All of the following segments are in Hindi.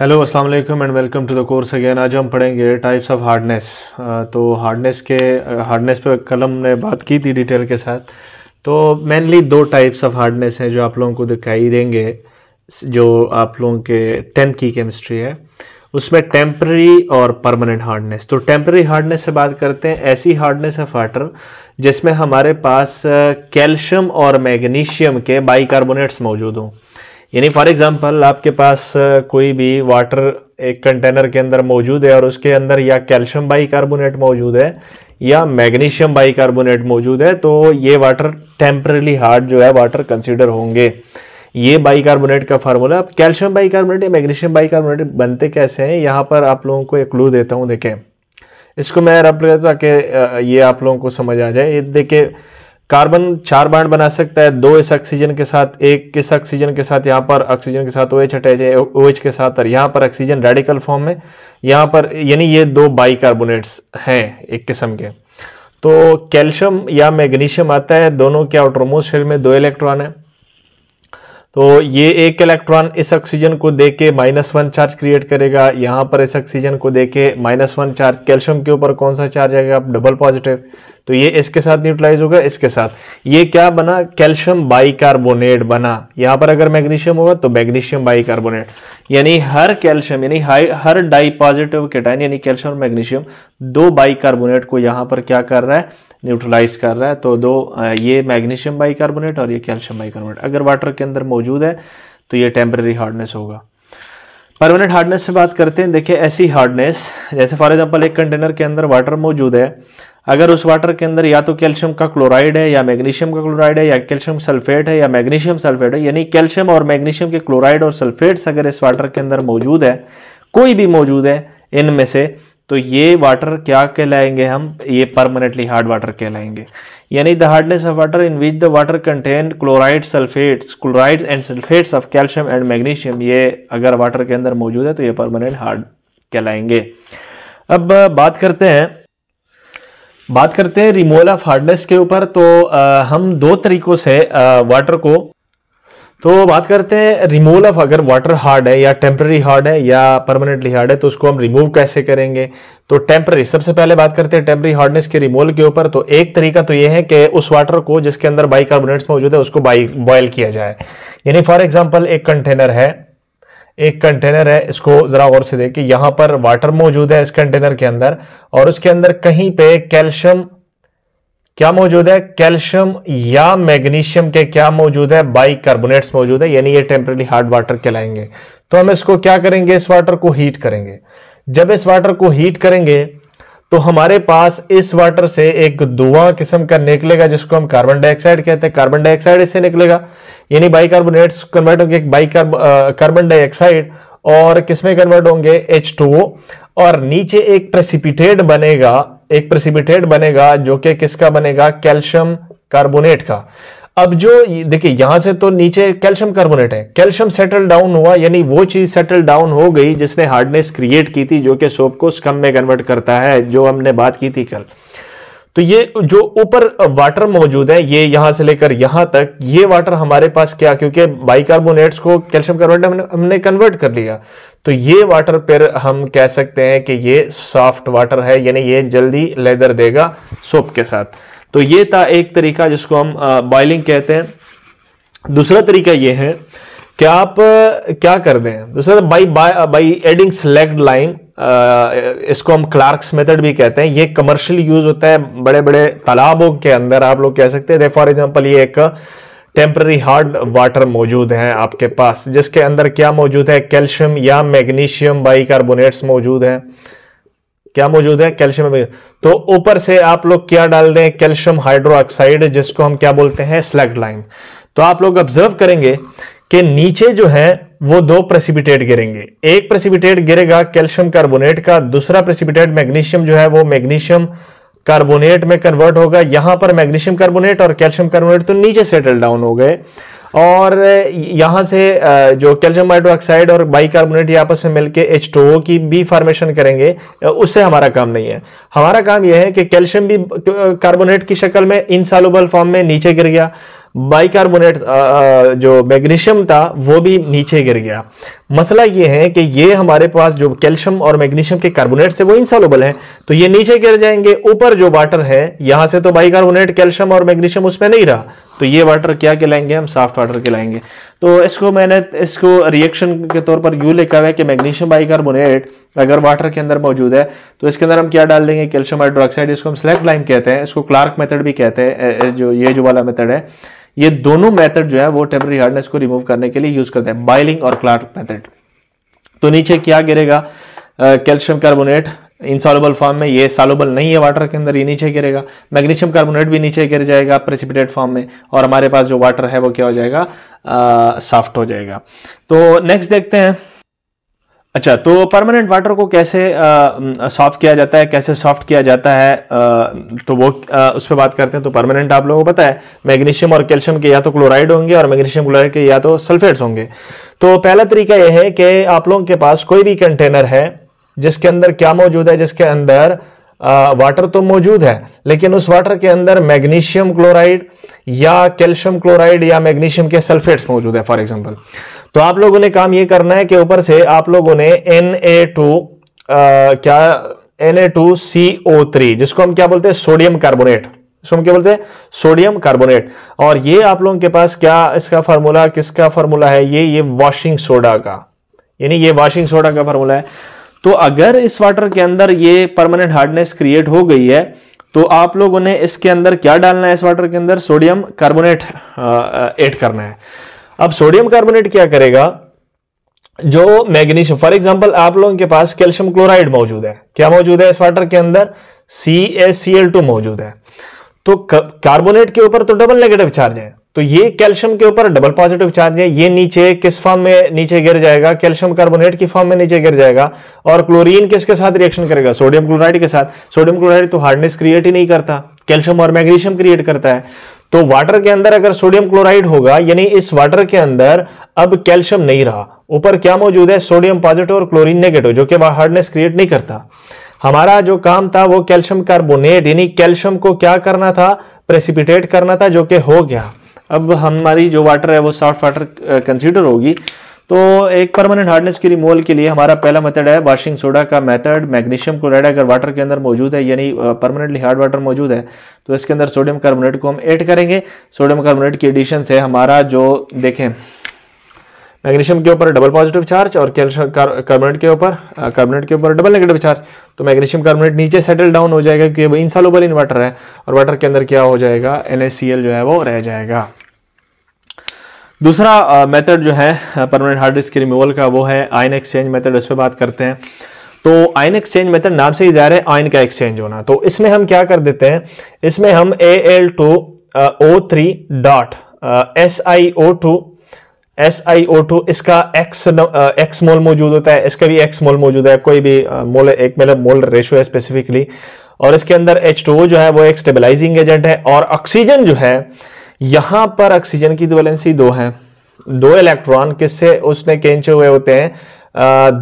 हेलो अस्सलाम वालेकुम and welcome to the course again. आज हम पढ़ेंगे टाइप्स ऑफ हार्डनेस। तो हार्डनेस पर कल हमने बात की थी डिटेल के साथ। तो मेनली दो टाइप्स ऑफ हार्डनेस हैं जो आप लोगों को दिखाई देंगे, जो आप लोगों के 10th की केमिस्ट्री है उसमें, टेम्पररी और परमानेंट हार्डनेस। तो टेम्पररी हार्डनेस से बात करते हैं, ऐसी हार्डनेस ऑफ वाटर जिसमें हमारे पास कैल्शियम और मैग्नीशियम के बाइकार्बोनेट्स मौजूद हों। यानी फॉर एग्जांपल आपके पास कोई भी वाटर एक कंटेनर के अंदर मौजूद है और उसके अंदर या कैल्शियम बाइकार्बोनेट मौजूद है या मैग्नीशियम बाइकार्बोनेट मौजूद है, तो ये वाटर टेम्परेली हार्ड जो है वाटर कंसीडर होंगे। ये बाइकार्बोनेट का फार्मूला, अब कैल्शियम बाइकार्बोनेट या मैग्नीशियम बाइकार्बोनेट बनते कैसे हैं यहाँ पर आप लोगों को एक क्लू देता हूँ। देखें, इसको मैं रब लेता कि ये आप लोगों को समझ आ जाए। देखिए, कार्बन 4 बाड बना सकता है, 2 इस ऑक्सीजन के साथ, 1 इस ऑक्सीजन के साथ, यहाँ पर ऑक्सीजन के साथ OH अटैच है OH के साथ, और यहाँ पर ऑक्सीजन रेडिकल फॉर्म में यहाँ पर, यानी ये दो बाइकार्बोनेट्स हैं एक किस्म के। तो कैल्शियम या मैग्नीशियम आता है, दोनों के आउटरमोस्ट शेल में 2 इलेक्ट्रॉन है, तो ये एक इलेक्ट्रॉन इस ऑक्सीजन को दे के -1 चार्ज क्रिएट करेगा, यहाँ पर इस ऑक्सीजन को दे के -1 चार्ज। कैल्शियम के ऊपर कौन सा चार्ज आएगा? डबल पॉजिटिव, तो ये इसके साथ न्यूट्रलाइज होगा इसके साथ। ये क्या बना? कैल्शियम बाइकार्बोनेट बना। यहाँ पर अगर मैग्नीशियम होगा तो मैग्नीशियम बाइकार्बोनेट। यानी हर कैल्शियम यानी हर डाई पॉजिटिव केटायन यानी कैल्शियम और मैग्नीशियम दो बाइकार्बोनेट को यहाँ पर क्या कर रहा है? न्यूट्रलाइज कर रहा है। तो दो, ये मैग्नीशियम बाइकार्बोनेट और ये कैल्शियम बाइकार्बोनेट अगर वाटर के अंदर मौजूद है तो ये टेम्परेरी हार्डनेस होगा। परमानेंट हार्डनेस से बात करते हैं। देखिए, ऐसी हार्डनेस जैसे फॉर एग्जांपल एक कंटेनर के अंदर वाटर मौजूद है, अगर उस वाटर के अंदर या तो कैल्शियम का क्लोराइड है या मैग्नीशियम का क्लोराइड है या कैल्शियम सल्फेट है या मैग्नीशियम सल्फेट है, यानी कैल्शियम और मैग्नीशियम के क्लोराइड और सल्फेट्स अगर इस वाटर के अंदर मौजूद है, कोई भी मौजूद है इनमें से, तो ये वाटर क्या कहलाएंगे? हम ये परमानेंटली हार्ड वाटर कहलाएंगे। यानी the hardness of water in which the water contain chlorides and sulphates of calcium and magnesium, ये अगर वाटर के अंदर मौजूद है तो ये परमानेंट हार्ड कहलाएंगे। अब बात करते हैं रिमूवल ऑफ हार्डनेस के ऊपर। तो हम दो तरीक़ों से वाटर को, तो बात करते हैं रिमूवल ऑफ, अगर वाटर हार्ड है या टेम्पररी हार्ड है या परमानेंटली हार्ड है तो उसको हम रिमूव कैसे करेंगे। तो टेम्पररी, सबसे पहले बात करते हैं टेम्पररी हार्डनेस के रिमूवल के ऊपर। तो एक तरीका तो ये है कि उस वाटर को जिसके अंदर बाइकार्बोनेट्स मौजूद है उसको बॉयल किया जाए। यानी फॉर एग्जाम्पल एक कंटेनर है, इसको ज़रा गौर से देखिए, यहाँ पर वाटर मौजूद है इस कंटेनर के अंदर और उसके अंदर कहीं पे कैल्शियम या मैग्नीशियम के क्या मौजूद है? बाइकार्बोनेट्स मौजूद है, यानी ये टेम्परेरी हार्ड वाटर कहलाएंगे। तो हम इसको क्या करेंगे? इस वाटर को हीट करेंगे। जब इस वाटर को हीट करेंगे तो हमारे पास इस वाटर से एक धुआं किस्म का निकलेगा जिसको हम कार्बन डाइऑक्साइड कहते हैं। कार्बन डाइऑक्साइड इससे निकलेगा, यानी बाइकार्बोनेट्स कन्वर्ट होंगे कार्बन डाइऑक्साइड और किसमें कन्वर्ट होंगे? H2O, और नीचे एक प्रेसिपिटेट बनेगा जो कि किसका बनेगा? कैल्शियम कार्बोनेट का। अब जो देखिए यहां से तो नीचे कैल्शियम कार्बोनेट है, कैल्शियम सेटल डाउन हुआ, यानी वो चीज सेटल डाउन हो गई जिसने हार्डनेस क्रिएट की थी, जो कि सोप को स्कम में कन्वर्ट करता है, जो हमने बात की थी कल। तो ये जो ऊपर वाटर मौजूद है, ये यहां से लेकर यहां तक, ये वाटर हमारे पास क्या, क्योंकि बाइकार्बोनेट्स को कैल्शियम कार्बोनेट हमने कन्वर्ट कर लिया, तो ये वाटर पर हम कह सकते हैं कि ये सॉफ्ट वाटर है, यानी ये जल्दी लेदर देगा सोप के साथ। तो ये था एक तरीका जिसको हम बॉइलिंग कहते हैं। दूसरा तरीका ये है कि आप क्या कर दें, दूसरा बाई एडिंग सेलेक्ट लाइन, इसको हम क्लार्क्स मेथड भी कहते हैं। ये कमर्शियल यूज होता है बड़े बड़े तालाबों के अंदर, आप लोग कह सकते हैं। फॉर एग्जांपल ये एक टेम्पररी हार्ड वाटर मौजूद है आपके पास जिसके अंदर क्या मौजूद है? कैल्शियम या मैग्नीशियम बाइकार्बोनेट्स मौजूद है। क्या मौजूद है? कैल्शियम। तो ऊपर से आप लोग क्या डाल दें? कैल्शियम हाइड्रोक्साइड, जिसको हम क्या बोलते हैं? Slaked lime. तो आप लोग ऑब्जर्व करेंगे कि नीचे जो है वो दो प्रेसिपिटेट गिरेंगे, एक प्रेसिपिटेट गिरेगा कैल्शियम कार्बोनेट का, दूसरा प्रेसिपिटेट मैग्नीशियम जो है वो मैग्नीशियम कार्बोनेट में कन्वर्ट होगा। यहां पर मैग्नीशियम कार्बोनेट और कैल्शियम कार्बोनेट तो नीचे सेटल डाउन हो गए, और यहाँ से जो कैल्शियम हाइड्रोक्साइड और बाइकार्बोनेट आपस में मिलकर H2O की भी फॉर्मेशन करेंगे। उससे हमारा काम नहीं है, हमारा काम यह है कि कैल्शियम भी कार्बोनेट की शक्ल में इनसॉल्युबल फॉर्म में नीचे गिर गया, बाइकार्बोनेट जो मैग्नीशियम था वो भी नीचे गिर गया, मसला ये है कि ये हमारे पास जो कैल्शियम और मैग्नीशियम के कार्बोनेट्स है वो इनसॉल्युबल हैं, तो ये नीचे गिर जाएंगे। ऊपर जो वाटर है यहाँ से तो बाइकार्बोनेट कैल्शियम और मैग्नीशियम उसमें नहीं रहा, तो ये वाटर क्या कहलाएंगे, हम सॉफ्ट वाटर कहलाएंगे। तो इसको मैंने इसको रिएक्शन के तौर पर यू लिखा हुआ है कि मैग्नीशियम बाइकार्बोनेट अगर वाटर के अंदर मौजूद है तो इसके अंदर हम क्या डाल देंगे, कैल्शियम हाइड्रोक्साइड, इसको हम स्लैग लाइम कहते हैं, इसको क्लार्क मेथड भी कहते हैं। जो ये वाला मेथड है, ये दोनों मेथड जो है वो टेम्परेरी हार्डनेस को रिमूव करने के लिए यूज करते हैं, बाइलिंग और क्लार्क मेथड। तो नीचे क्या गिरेगा, कैल्शियम कार्बोनेट इनसॉल्युबल फॉर्म में, ये सॉल्युबल नहीं है वाटर के अंदर, ये नीचे गिरेगा। मैग्नीशियम कार्बोनेट भी नीचे गिर जाएगा प्रेसिपिटेट फॉर्म में, और हमारे पास जो वाटर है वो क्या हो जाएगा, सॉफ्ट हो जाएगा। तो नेक्स्ट देखते हैं। अच्छा, तो परमानेंट वाटर को कैसे सॉफ्ट किया जाता है, कैसे सॉफ्ट किया जाता है, तो वो उस पर बात करते हैं। तो परमानेंट आप लोगों को पता है मैग्नीशियम और कैल्शियम के या तो क्लोराइड होंगे और मैग्नीशियम क्लोराइड के या तो सल्फेट्स होंगे। तो पहला तरीका यह है कि आप लोगों के पास कोई भी कंटेनर है जिसके अंदर क्या मौजूद है, जिसके अंदर वाटर तो मौजूद है लेकिन उस वाटर के अंदर मैग्नीशियम क्लोराइड या कैल्शियम क्लोराइड या मैग्नीशियम के सल्फेट्स मौजूद है फॉर एग्जांपल। तो आप लोगों ने काम ये करना है कि ऊपर से आप लोगों ने Na2CO3 जिसको हम क्या बोलते हैं, सोडियम कार्बोनेट, इसको हम क्या बोलते हैं, सोडियम कार्बोनेट। और ये आप लोगों के पास क्या इसका फार्मूला, किसका फार्मूला है, ये वॉशिंग सोडा का, यानी ये वॉशिंग सोडा का फार्मूला है। तो अगर इस वाटर के अंदर ये परमानेंट हार्डनेस क्रिएट हो गई है तो आप लोगों ने इसके अंदर क्या डालना है, इस वाटर के अंदर सोडियम कार्बोनेट ऐड करना है। अब सोडियम कार्बोनेट क्या करेगा, जो मैग्नीशियम, फॉर एग्जांपल आप लोगों के पास कैल्शियम क्लोराइड मौजूद है, क्या मौजूद है इस वाटर के अंदर, CaCl2 मौजूद है। तो कार्बोनेट के ऊपर तो डबल नेगेटिव चार्ज है, तो ये कैल्शियम के ऊपर डबल पॉजिटिव चार्ज है, ये नीचे किस फॉर्म में नीचे गिर जाएगा, कैल्शियम कार्बोनेट की फॉर्म में नीचे गिर जाएगा। और क्लोरीन किसके साथ रिएक्शन करेगा, सोडियम क्लोराइड के साथ। सोडियम क्लोराइड तो हार्डनेस क्रिएट ही नहीं करता, कैल्शियम और मैग्नीशियम क्रिएट करता है। तो वाटर के अंदर अगर सोडियम क्लोराइड होगा यानी इस वाटर के अंदर अब कैल्शियम नहीं रहा, ऊपर क्या मौजूद है, सोडियम पॉजिटिव और क्लोरीन नेगेटिव, जो कि हार्डनेस क्रिएट नहीं करता। हमारा जो काम था वो कैल्शियम कार्बोनेट यानी कैल्शियम को क्या करना था, प्रेसिपिटेट करना था, जो कि हो गया। अब हमारी जो वाटर है वो सॉफ्ट वाटर कंसीडर होगी। तो एक परमानेंट हार्डनेस की रिमूवल के लिए हमारा पहला मेथड है वॉशिंग सोडा का मेथड। मैग्नीशियम क्लोराइड अगर वाटर के अंदर मौजूद है यानी परमानेंटली हार्ड वाटर मौजूद है तो इसके अंदर सोडियम कार्बोनेट को हम ऐड करेंगे। सोडियम कार्बोनेट की एडिशन से हमारा जो देखें, मैग्नीशियम के ऊपर डबल पॉजिटिव चार्ज और कैल्शियम कार्बोनेट के ऊपर डबल नेगेटिव चार्ज, तो मैग्नीशियम कार्बोनेट नीचे सेटल डाउन हो जाएगा क्योंकि वो इनसॉल्युबल इन वाटर है, और वाटर के अंदर क्या हो जाएगा, NaCl जो है वो रह जाएगा। दूसरा मेथड जो है परमानेंट हार्डनेस के रिमूवल का वो है आयन एक्सचेंज मेथड, उस पर बात करते हैं। तो आयन एक्सचेंज मेथड नाम से ही जाहिर है आयन का एक्सचेंज होना, तो इसमें हम क्या कर देते हैं, इसमें हम Al2O3.SiO2 इसका एक्स मोल मौजूद होता है, इसका भी एक्स मोल मौजूद है, कोई भी मोल, एक मतलब मोल रेशियो है स्पेसिफिकली। और इसके अंदर H2O जो है वो एक स्टेबलाइजिंग एजेंट है, और ऑक्सीजन जो है, यहाँ पर ऑक्सीजन की वैलेंसी 2 है, 2 इलेक्ट्रॉन किससे उसने खींचे हुए होते हैं,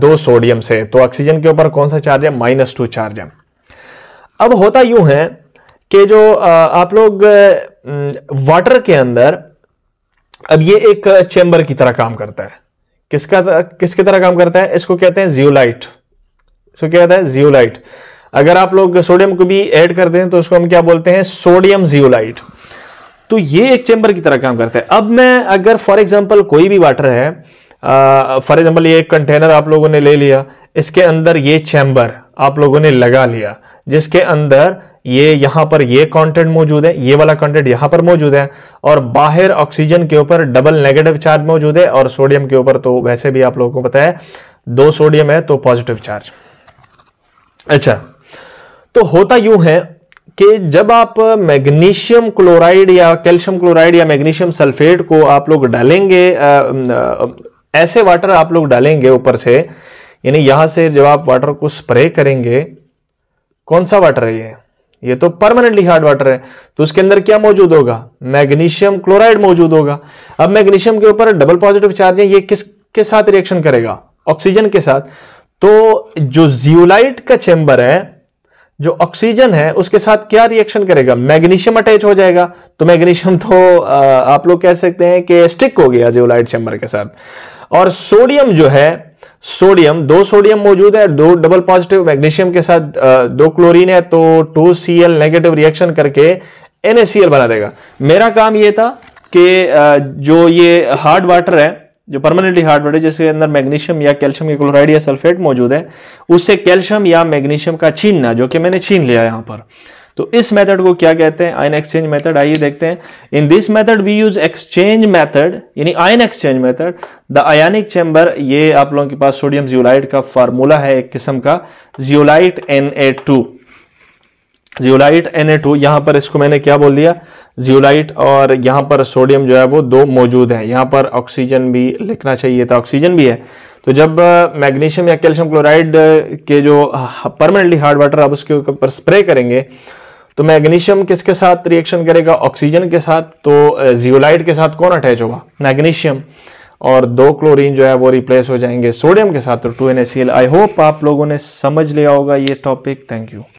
2 सोडियम से। तो ऑक्सीजन के ऊपर कौन सा चार्ज है, -2 चार्ज है। अब होता यूं है कि जो आप लोग वाटर के अंदर, अब ये एक चेंबर की तरह काम करता है, किसकी तरह काम करता है, इसको कहते हैं जियोलाइट, इसको क्या कहता है, जियोलाइट। अगर आप लोग सोडियम को भी ऐड करते हैं तो उसको हम क्या बोलते हैं, सोडियम जियोलाइट। तो ये एक चेंबर की तरह काम करता है। अब मैं अगर फॉर एग्जांपल कोई भी वाटर है, फॉर एग्जांपल ये एक कंटेनर आप लोगों ने ले लिया, इसके अंदर ये चैम्बर आप लोगों ने लगा लिया, जिसके अंदर ये यहाँ पर ये कंटेंट मौजूद है, ये वाला कंटेंट यहाँ पर मौजूद है, और बाहर ऑक्सीजन के ऊपर डबल नेगेटिव चार्ज मौजूद है, और सोडियम के ऊपर तो वैसे भी आप लोगों को पता है 2 सोडियम है तो पॉजिटिव चार्ज। अच्छा, तो होता यूं है कि जब आप मैग्नीशियम क्लोराइड या कैल्शियम क्लोराइड या मैग्नीशियम सल्फेट को आप लोग डालेंगे, ऐसे वाटर आप लोग डालेंगे ऊपर से, यानी यहाँ से जब आप वाटर को स्प्रे करेंगे, कौन सा वाटर है ये तो परमानेंटली हार्ड वाटर है, तो उसके अंदर क्या मौजूद होगा, मैग्नीशियम क्लोराइड मौजूद होगा। अब मैग्नीशियम के ऊपर डबल पॉजिटिव चार्ज है, ये किसके साथ रिएक्शन करेगा, ऑक्सीजन के साथ। तो जो जियोलाइट का चेंबर है, जो ऑक्सीजन है, उसके साथ क्या रिएक्शन करेगा, मैग्नीशियम अटैच हो जाएगा। तो मैग्नीशियम तो आप लोग कह सकते हैं कि स्टिक हो गया जियोलाइट चेंबर के साथ। और सोडियम जो है, सोडियम दो सोडियम मौजूद है, दो डबल पॉजिटिव मैग्नीशियम के साथ दो क्लोरीन है, तो 2Cl नेगेटिव रिएक्शन करके NaCl बना देगा। मेरा काम ये था कि जो ये हार्ड वाटर है, जो परमानेंटली हार्ड वाटर जिसके अंदर मैग्नीशियम या कैल्शियम के क्लोराइड या सल्फेट मौजूद है, उससे कैल्शियम या मैग्नीशियम का छीनना, जो कि मैंने छीन लिया यहाँ पर। तो इस मेथड को क्या कहते हैं? Ion exchange method. आइए देखते हैं। In this method we use exchange method, यानी ion exchange method. The ionic chamber, ये आप लोगों के पास सोडियम जियोलाइट का फार्मूला है, एक किस्म का जियोलाइट Na2, जियोलाइट Na2। यहाँ पर इसको मैंने क्या बोल दिया, जियोलाइट, और यहाँ पर सोडियम जो है वो दो मौजूद है, यहाँ पर ऑक्सीजन भी लिखना चाहिए था, ऑक्सीजन भी है। तो जब मैग्नीशियम या कैल्शियम क्लोराइड के जो परमानेंटली हार्ड वाटर आप उसके ऊपर स्प्रे करेंगे तो मैग्नीशियम किसके साथ रिएक्शन करेगा? ऑक्सीजन के साथ। तो जियोलाइट के साथ कौन अटैच होगा? मैग्नीशियम, और दो क्लोरीन जो है वो रिप्लेस हो जाएंगे सोडियम के साथ, तो 2NaCl। आई होप आप लोगों ने समझ लिया होगा ये टॉपिक। Thank you.